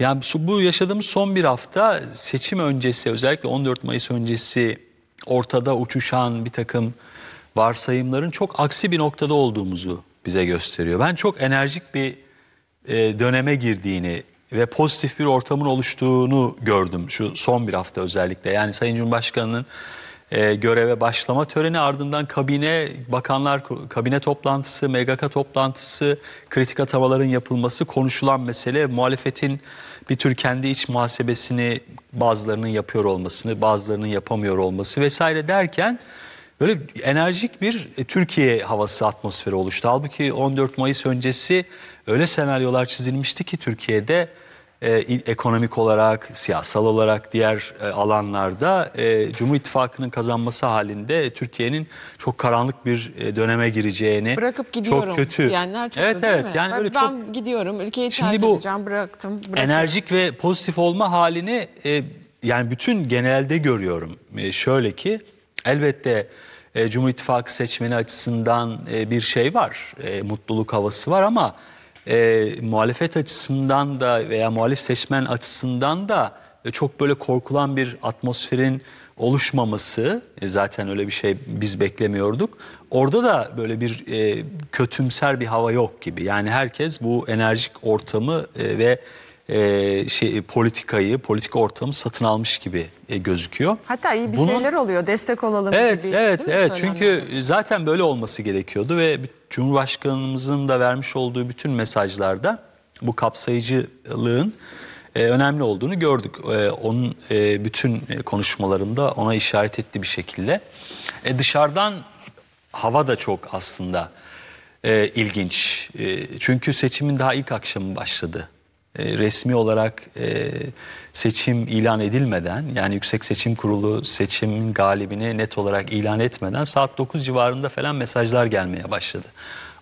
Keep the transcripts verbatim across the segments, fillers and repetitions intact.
Yani bu yaşadığımız son bir hafta seçim öncesi, özellikle on dört Mayıs öncesi ortada uçuşan bir takım varsayımların çok aksi bir noktada olduğumuzu bize gösteriyor. Ben çok enerjik bir e, döneme girdiğini ve pozitif bir ortamın oluştuğunu gördüm şu son bir hafta özellikle. Yani Sayın Cumhurbaşkanı'nın e, göreve başlama töreni, ardından kabine, bakanlar kabine toplantısı, M G K toplantısı, kritik atamaların yapılması, konuşulan mesele muhalefetin bir tür kendi iç muhasebesini bazılarının yapıyor olmasını, bazılarının yapamıyor olması vesaire derken böyle enerjik bir Türkiye havası, atmosferi oluştu. Halbuki on dört Mayıs öncesi öyle senaryolar çizilmişti ki Türkiye'de e, ekonomik olarak, siyasal olarak, diğer e, alanlarda e, Cumhur İttifakı'nın kazanması halinde Türkiye'nin çok karanlık bir e, döneme gireceğini, bırakıp gidiyorum, çok kötü diyenler çok, evet, da, evet, yani ben, öyle çok, ben gidiyorum, ülkeyi terk edeceğim, bıraktım. Bırakıyorum. Enerjik ve pozitif olma halini e, yani bütün genelde görüyorum. E, şöyle ki elbette e, Cumhur İttifakı seçmeni açısından e, bir şey var, e, mutluluk havası var ama e, muhalefet açısından da veya muhalif seçmen açısından da e, çok böyle korkulan bir atmosferin oluşmaması, e, zaten öyle bir şey biz beklemiyorduk. Orada da böyle bir e, kötümser bir hava yok gibi. Yani herkes bu enerjik ortamı e, ve Ee, şey, politikayı, politik ortamı satın almış gibi e, gözüküyor. Hatta iyi bir Bunun, şeyler oluyor, destek olalım. Evet, gibi, evet, evet. Çünkü zaten böyle olması gerekiyordu ve Cumhurbaşkanımızın da vermiş olduğu bütün mesajlarda bu kapsayıcılığın e, önemli olduğunu gördük. E, onun e, bütün konuşmalarında ona işaret etti bir şekilde. E, dışarıdan hava da çok aslında e, ilginç. E, çünkü seçimin daha ilk akşamı başladı. Resmi olarak e, seçim ilan edilmeden, yani Yüksek Seçim Kurulu seçim galibini net olarak ilan etmeden saat dokuz civarında falan mesajlar gelmeye başladı.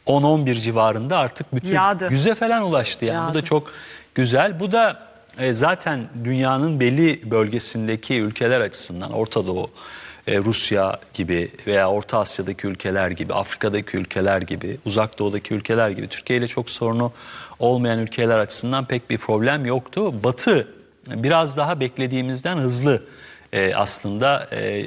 on on bir civarında artık bütün Yağdı. yüze falan ulaştı. Yani. Yağdı. Bu da çok güzel. Bu da e, zaten dünyanın belli bölgesindeki ülkeler açısından, Orta Doğu, e, Rusya gibi veya Orta Asya'daki ülkeler gibi, Afrika'daki ülkeler gibi, Uzak Doğu'daki ülkeler gibi, Türkiye ile çok sorunu olmayan ülkeler açısından pek bir problem yoktu. Batı biraz daha beklediğimizden hızlı e, aslında e,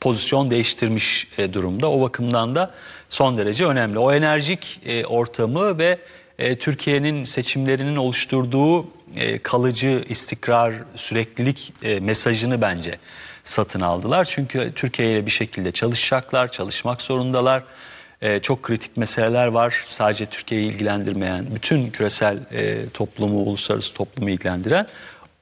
pozisyon değiştirmiş e, durumda. O bakımdan da son derece önemli. O enerjik e, ortamı ve e, Türkiye'nin seçimlerinin oluşturduğu e, kalıcı istikrar, süreklilik e, mesajını bence satın aldılar. Çünkü Türkiye ile bir şekilde çalışacaklar, çalışmak zorundalar. Ee, çok kritik meseleler var. Sadece Türkiye'yi ilgilendirmeyen, bütün küresel e, toplumu, uluslararası toplumu ilgilendiren.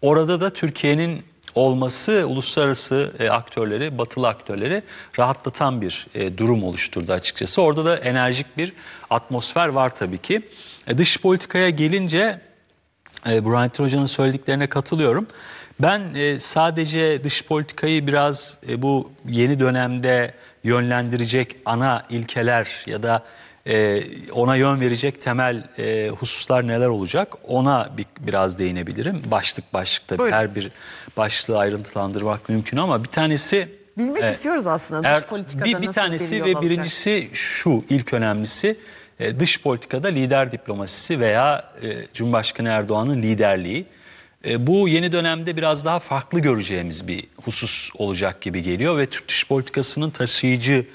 Orada da Türkiye'nin olması uluslararası e, aktörleri, batılı aktörleri rahatlatan bir e, durum oluşturdu açıkçası. Orada da enerjik bir atmosfer var tabii ki. E, dış politikaya gelince e, Burhanettin Hoca'nın söylediklerine katılıyorum. Ben e, sadece dış politikayı biraz e, bu yeni dönemde yönlendirecek ana ilkeler ya da e, ona yön verecek temel e, hususlar neler olacak, ona bir, biraz değinebilirim. Başlık başlık tabii. Buyurun. Her bir başlığı ayrıntılandırmak mümkün ama bir tanesi... Bilmek e, istiyoruz aslında dış er, politikada bir, bir nasıl tanesi bir ve olacak. Birincisi şu, ilk önemlisi e, dış politikada lider diplomasisi veya e, Cumhurbaşkanı Erdoğan'ın liderliği. Bu yeni dönemde biraz daha farklı göreceğimiz bir husus olacak gibi geliyor ve Türk dış politikasının taşıyıcı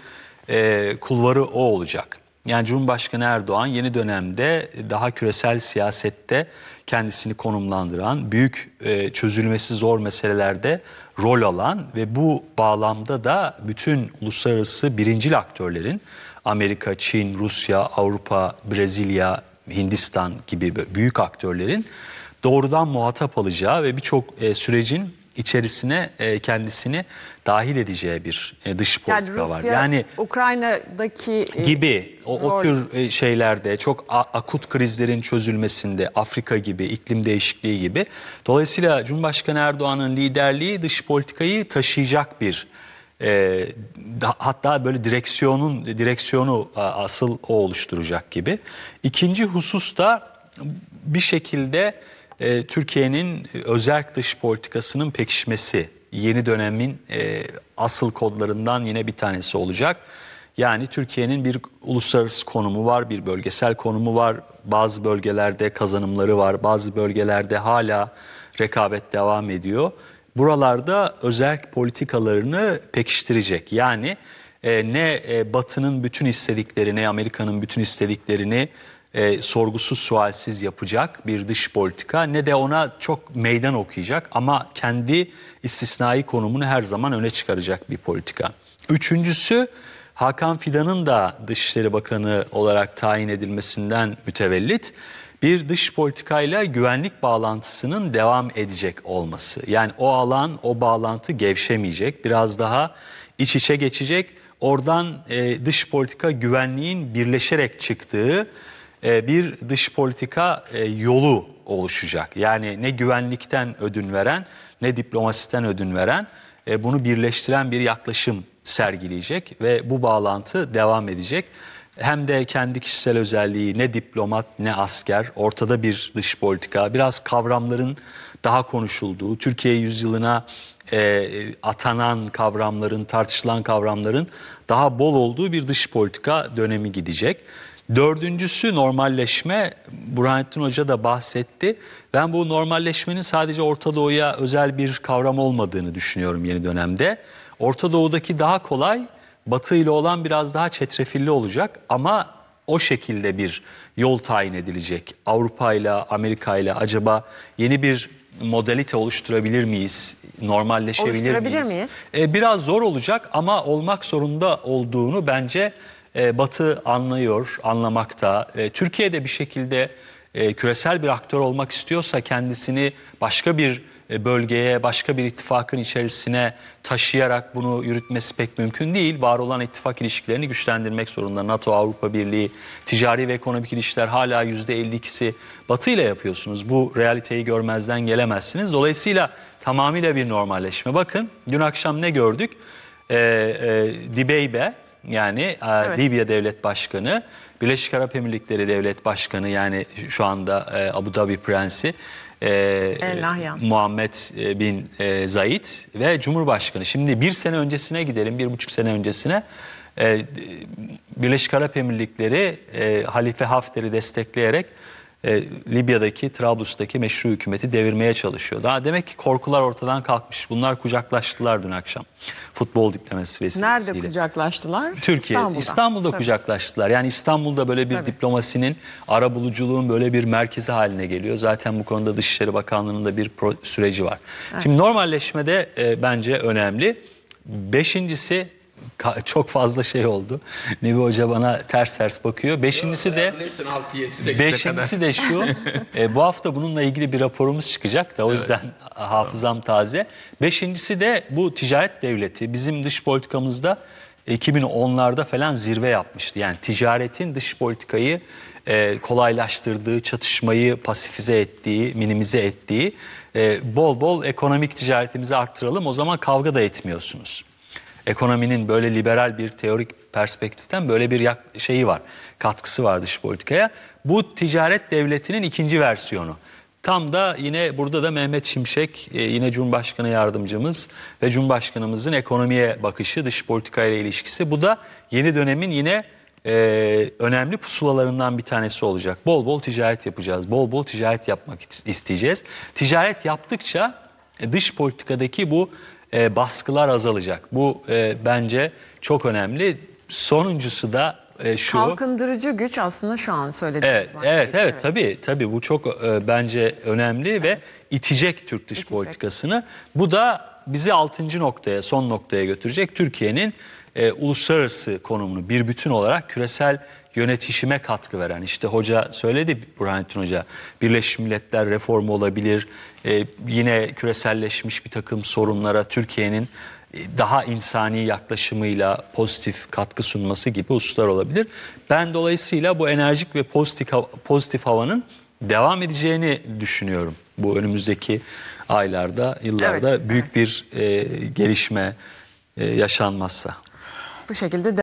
e, kulvarı o olacak. Yani Cumhurbaşkanı Erdoğan yeni dönemde daha küresel siyasette kendisini konumlandıran, büyük e, çözülmesi zor meselelerde rol alan ve bu bağlamda da bütün uluslararası birincil aktörlerin, Amerika, Çin, Rusya, Avrupa, Brezilya, Hindistan gibi büyük aktörlerin doğrudan muhatap alacağı ve birçok e, sürecin içerisine e, kendisini dahil edeceği bir e, dış politika yani Rusya, var. Yani Ukrayna'daki e, gibi o, o tür e, şeylerde, çok a, akut krizlerin çözülmesinde, Afrika gibi, iklim değişikliği gibi. Dolayısıyla Cumhurbaşkanı Erdoğan'ın liderliği dış politikayı taşıyacak bir e, da, hatta böyle direksiyonun direksiyonu a, asıl o oluşturacak gibi. İkinci husus da bir şekilde Türkiye'nin özerk dış politikasının pekişmesi, yeni dönemin asıl kodlarından yine bir tanesi olacak. Yani Türkiye'nin bir uluslararası konumu var, bir bölgesel konumu var. Bazı bölgelerde kazanımları var, bazı bölgelerde hala rekabet devam ediyor. Buralarda özerk politikalarını pekiştirecek. Yani e, ne e, Batı'nın bütün istediklerini, Amerika'nın bütün istediklerini e, sorgusuz sualsiz yapacak bir dış politika, ne de ona çok meydan okuyacak ama kendi istisnai konumunu her zaman öne çıkaracak bir politika. Üçüncüsü, Hakan Fidan'ın da Dışişleri Bakanı olarak tayin edilmesinden mütevellit bir dış politikayla güvenlik bağlantısının devam edecek olması. Yani o alan, o bağlantı gevşemeyecek, biraz daha iç içe geçecek. Oradan e, dış politika güvenliğin birleşerek çıktığı e, bir dış politika e, yolu oluşacak. Yani ne güvenlikten ödün veren, ne diplomasiden ödün veren, e, bunu birleştiren bir yaklaşım sergileyecek ve bu bağlantı devam edecek. Hem de kendi kişisel özelliği, ne diplomat ne asker, ortada bir dış politika, biraz kavramların daha konuşulduğu, Türkiye yüzyılına e, atanan kavramların, tartışılan kavramların daha bol olduğu bir dış politika dönemi gidecek. Dördüncüsü normalleşme. Burhanettin Hoca da bahsetti. Ben bu normalleşmenin sadece Orta Doğu'ya özel bir kavram olmadığını düşünüyorum yeni dönemde. Orta Doğu'daki daha kolay, Batı ile olan biraz daha çetrefilli olacak ama o şekilde bir yol tayin edilecek. Avrupa ile, Amerika ile acaba yeni bir modalite oluşturabilir miyiz? Normalleşebilir oluşturabilir miyiz? miyiz? Ee, biraz zor olacak ama olmak zorunda olduğunu bence e, Batı anlıyor, anlamakta. E, Türkiye'de bir şekilde e, küresel bir aktör olmak istiyorsa kendisini başka bir bölgeye, başka bir ittifakın içerisine taşıyarak bunu yürütmesi pek mümkün değil. Var olan ittifak ilişkilerini güçlendirmek zorunda. NATO, Avrupa Birliği, ticari ve ekonomik ilişkiler hala yüzde elli ikisi Batı ile yapıyorsunuz. Bu realiteyi görmezden gelemezsiniz. Dolayısıyla tamamıyla bir normalleşme. Bakın dün akşam ne gördük? Ee, e, Dibeybe, yani evet. Libya Devlet Başkanı, Birleşik Arap Emirlikleri Devlet Başkanı, yani şu anda e, Abu Dhabi Prensi, Ee, El Nahiyan, Muhammed Bin Zahid ve Cumhurbaşkanı. Şimdi bir sene öncesine gidelim, bir buçuk sene öncesine. Ee, Birleşik Arap Emirlikleri e, Halife Hafter'i destekleyerek e, Libya'daki, Trablus'taki meşru hükümeti devirmeye çalışıyor. Daha demek ki korkular ortadan kalkmış. Bunlar kucaklaştılar dün akşam. Futbol diplomasisi vesilesiyle. Nerede kucaklaştılar? Türkiye, İstanbul'da, İstanbul'da Tabii. kucaklaştılar. Yani İstanbul'da böyle bir Tabii. diplomasinin, arabuluculuğun böyle bir merkezi haline geliyor. Zaten bu konuda Dışişleri Bakanlığı'nın da bir süreci var. Evet. Şimdi normalleşme de e, bence önemli. Beşincisi, çok fazla şey oldu. Nebi Hoca bana ters ters bakıyor. Beşincisi de beşincisi de şu. e, bu hafta bununla ilgili bir raporumuz çıkacak da o yüzden evet. hafızam taze. Beşincisi de bu ticaret devleti. Bizim dış politikamızda iki bin onlarda falan zirve yapmıştı. Yani ticaretin dış politikayı e, kolaylaştırdığı, çatışmayı pasifize ettiği, minimize ettiği, e, bol bol ekonomik ticaretimizi arttıralım, o zaman kavga da etmiyorsunuz. Ekonominin böyle liberal bir teorik perspektiften böyle bir şeyi var, katkısı var dış politikaya. Bu ticaret devletinin ikinci versiyonu. Tam da yine burada da Mehmet Şimşek, yine Cumhurbaşkanı yardımcımız ve Cumhurbaşkanımızın ekonomiye bakışı, dış politikayla ilişkisi. Bu da yeni dönemin yine e, önemli pusulalarından bir tanesi olacak. Bol bol ticaret yapacağız, bol bol ticaret yapmak isteyeceğiz. Ticaret yaptıkça dış politikadaki bu E, baskılar azalacak. Bu e, bence çok önemli. Sonuncusu da e, şu. Kalkındırıcı güç aslında şu an söylediğiniz. Evet, evet, evet, evet. Tabii, tabii. Bu çok e, bence önemli evet. ve itecek Türk dış itecek. politikasını. Bu da bizi altıncı noktaya, son noktaya götürecek. Türkiye'nin e, uluslararası konumunu bir bütün olarak küresel yönetişime katkı veren, işte hoca söyledi, Burhanettin Hoca, Birleşmiş Milletler reformu olabilir, ee, yine küreselleşmiş bir takım sorunlara Türkiye'nin daha insani yaklaşımıyla pozitif katkı sunması gibi hususlar olabilir. Ben dolayısıyla bu enerjik ve pozitif, pozitif havanın devam edeceğini düşünüyorum. Bu önümüzdeki aylarda, yıllarda evet, büyük evet. bir e, gelişme e, yaşanmazsa. Bu şekilde de